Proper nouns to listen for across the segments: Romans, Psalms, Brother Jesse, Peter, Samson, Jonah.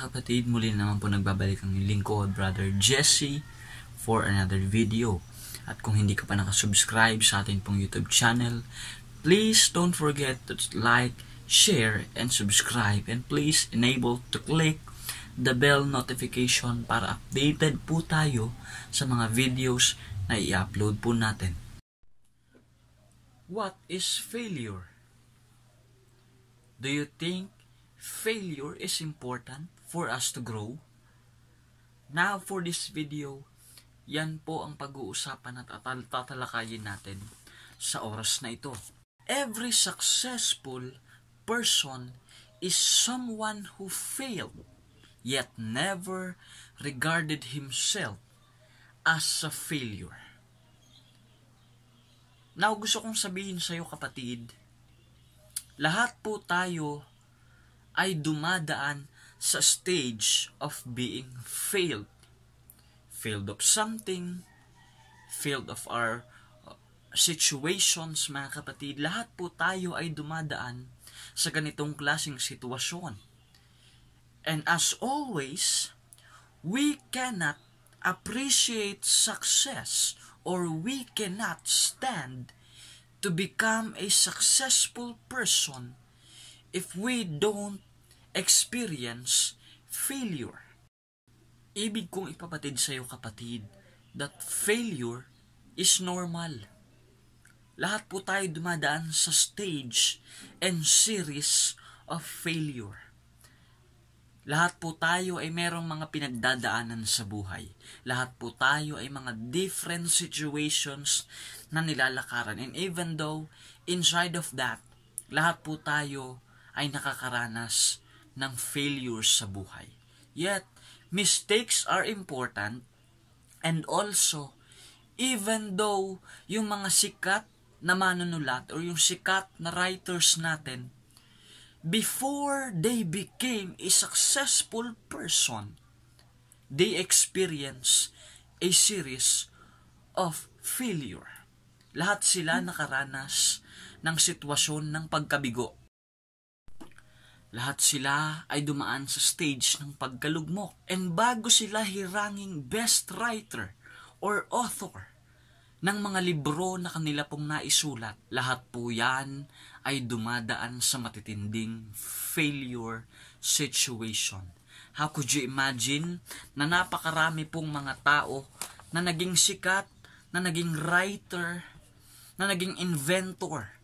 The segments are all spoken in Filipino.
mga kapatid, muli na naman po nagbabalik ang lingkod, Brother Jesse, for another video. At kung hindi ka pa nakasubscribe sa atin pong YouTube channel, please don't forget to like, share, and subscribe. And please enable to click the bell notification para updated po tayo sa mga videos na i-upload po natin. What is failure? Do you think failure is important for us to grow? Now for this video, yan po ang pag-uusapan at tatalakayin natin sa oras na ito. Every successful person is someone who failed, yet never regarded himself as a failure. Now gusto kong sabihin sa iyo kapatid, lahat po tayo ay dumadaan sa stage of being failed. Failed of something, failed of our situations, mga kapatid. Lahat po tayo ay dumadaan sa ganitong klaseng sitwasyon. And as always, we cannot appreciate success or we cannot stand to become a successful person if we don't experience failure. Ibig kong ipapatid sa iyo kapatid that failure is normal. Lahat po tayo dumadaan sa stage and series of failure. Lahat po tayo ay merong mga pinagdadaanan sa buhay. Lahat po tayo ay mga different situations na nilalakaran. And even though inside of that, lahat po tayo ay nakakaranas ng failures sa buhay. Yet, mistakes are important, and also, even though yung mga sikat na manunulat or yung sikat na writers natin, before they became a successful person, they experience a series of failure. Lahat sila nakaranas ng sitwasyon ng pagkabigo. Lahat sila ay dumaan sa stage ng pagkalugmok. And bago sila hiranging best writer or author ng mga libro na kanila pong naisulat, lahat po yan ay dumadaan sa matitinding failure situation. How could you imagine na napakarami pong mga tao na naging sikat, na naging writer, na naging inventor,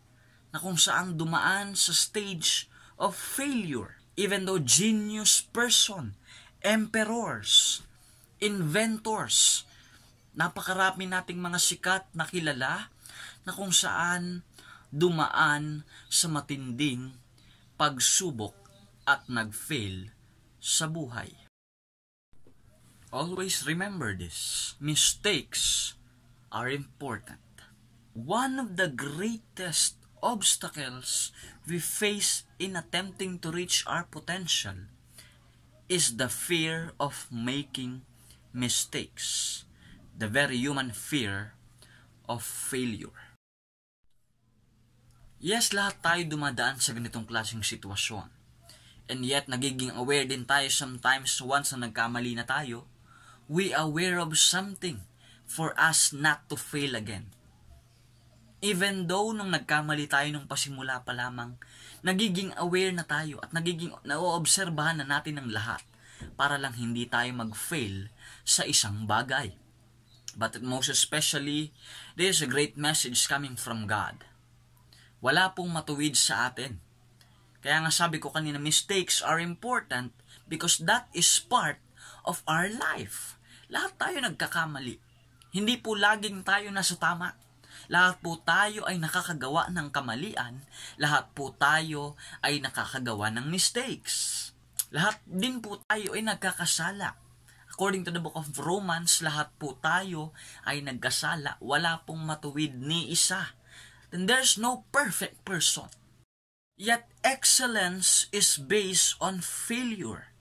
na kung saang dumaan sa stage of failure, even though genius person, emperors, inventors, napakarami nating mga sikat na kilala na kung saan dumaan sa matinding pagsubok at nagfail sa buhay. Always remember this, mistakes are important. One of the greatest obstacles we face in attempting to reach our potential is the fear of making mistakes, the very human fear of failure. Yes, lahat tayo dumadaan sa ganitong klaseng sitwasyon. And yet, nagiging aware din tayo sometimes once na nagkamali na tayo, we are aware of something for us not to fail again. Even though nung nagkamali tayo nung pasimula pa lamang, nagiging aware na tayo at nagiging naoobserbahan na natin ang lahat para lang hindi tayo mag-fail sa isang bagay. But most especially, there is a great message coming from God. Wala pong matuwid sa atin. Kaya nga sabi ko kanina, mistakes are important because that is part of our life. Lahat tayo nagkakamali. Hindi po laging tayo nasa tama. Lahat po tayo ay nakakagawa ng kamalian. Lahat po tayo ay nakakagawa ng mistakes. Lahat din po tayo ay nagkakasala. According to the book of Romans, lahat po tayo ay nagkasala. Wala pong matuwid ni isa. Then there's no perfect person. Yet excellence is based on failure.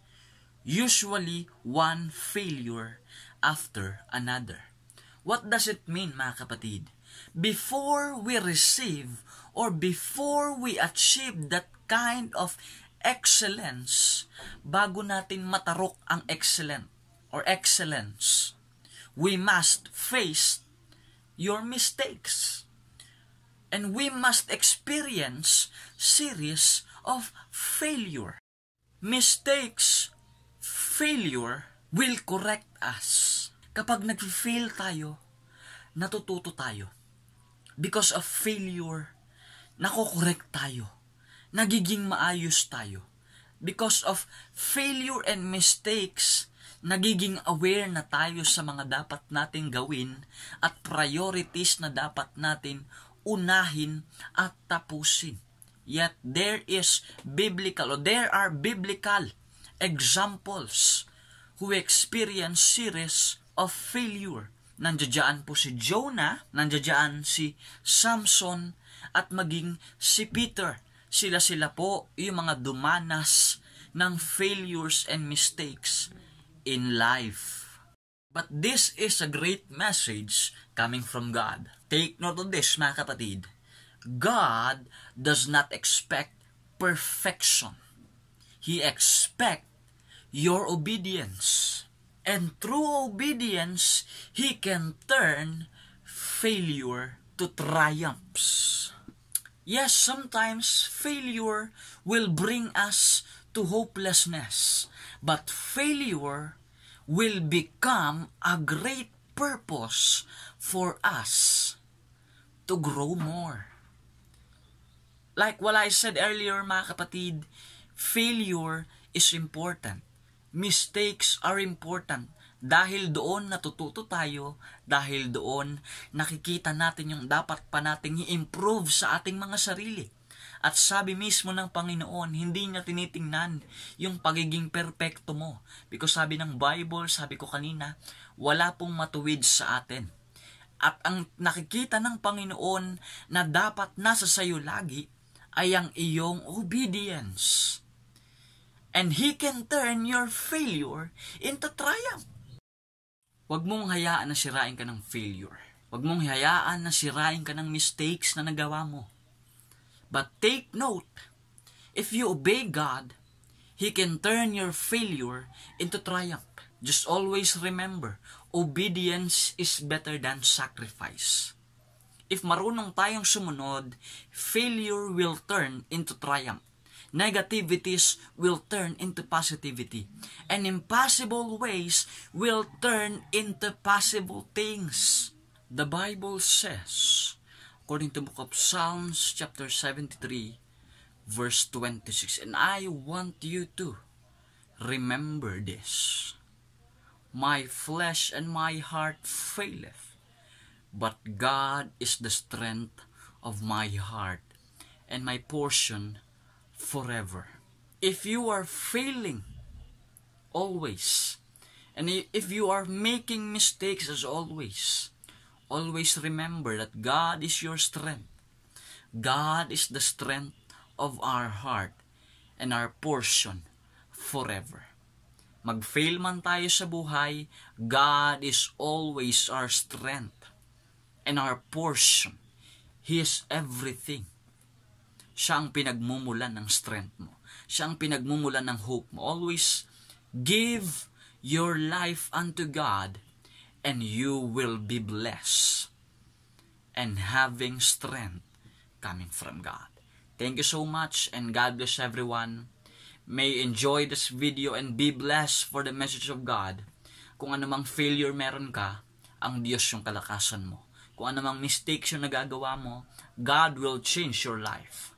Usually, one failure after another. What does it mean, mga kapatid? Before we receive or before we achieve that kind of excellence, bago natin matarok ang excellent or excellence, we must face your mistakes. And we must experience series of failure. Mistakes, failure will correct us. Kapag nag-fail tayo, natututo tayo. Because of failure, nakokorrect tayo. Nagiging maayos tayo. Because of failure and mistakes, nagiging aware na tayo sa mga dapat nating gawin at priorities na dapat natin unahin at tapusin. Yet there are biblical examples who experience series of failure. Nandiyan po si Jonah, nandiyan si Samson, at maging si Peter. Sila po yung mga dumanas ng failures and mistakes in life. But this is a great message coming from God. Take note of this, mga kapatid. God does not expect perfection. He expects your obedience. And through obedience, He can turn failure to triumphs. Yes, sometimes failure will bring us to hopelessness, but failure will become a great purpose for us to grow more. Like what I said earlier, mga kapatid, failure is important. Mistakes are important dahil doon natututo tayo, dahil doon nakikita natin yung dapat pa nating i-improve sa ating mga sarili. At sabi mismo ng Panginoon, hindi niya tinitingnan yung pagiging perpekto mo. Because sabi ng Bible, sabi ko kanina, wala pong matuwid sa atin. At ang nakikita ng Panginoon na dapat nasa sayo lagi ay ang iyong obedience. And He can turn your failure into triumph. Huwag mong hayaan na sirain ka ng failure. Huwag mong hayaan na sirain ka ng mistakes na nagawa mo. But take note, if you obey God, He can turn your failure into triumph. Just always remember, obedience is better than sacrifice. If marunong tayong sumunod, failure will turn into triumph. Negativities will turn into positivity. And impossible ways will turn into possible things. The Bible says, according to the book of Psalms, chapter 73, verse 26, and I want you to remember this. My flesh and my heart faileth, but God is the strength of my heart and my portion forever. If you are failing always, and if you are making mistakes as always, always remember that God is your strength. God is the strength of our heart and our portion forever. Mag-fail man tayo sa buhay, God is always our strength and our portion. He is everything. Siya ang pinagmumulan ng strength mo. Siya ang pinagmumulan ng hope mo. Always give your life unto God and you will be blessed and having strength coming from God. Thank you so much and God bless everyone. May enjoy this video and be blessed for the message of God. Kung anumang failure meron ka, ang Diyos yung kalakasan mo. Kung anumang mistakes yung nagagawa mo, God will change your life.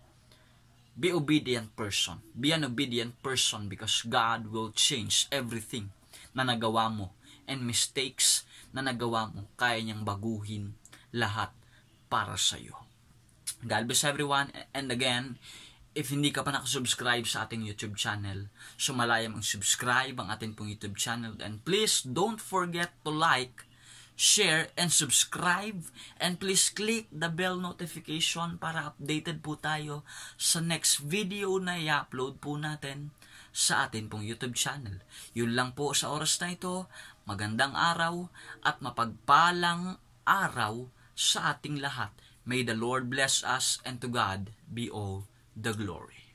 Be obedient person. Be an obedient person because God will change everything na nagawa mo and mistakes na nagawa mo. Kaya niyang baguhin lahat para sa iyo. God bless everyone. And again, if hindi ka pa nakasubscribe sa ating YouTube channel, sumalaya mong subscribe ang ating pong YouTube channel. And please don't forget to like, share, and subscribe. And please click the bell notification para updated po tayo sa next video na i-upload po natin sa atin pong YouTube channel. Yun lang po sa oras na ito. Magandang araw at mapagpalang araw sa ating lahat. May the Lord bless us and to God be all the glory.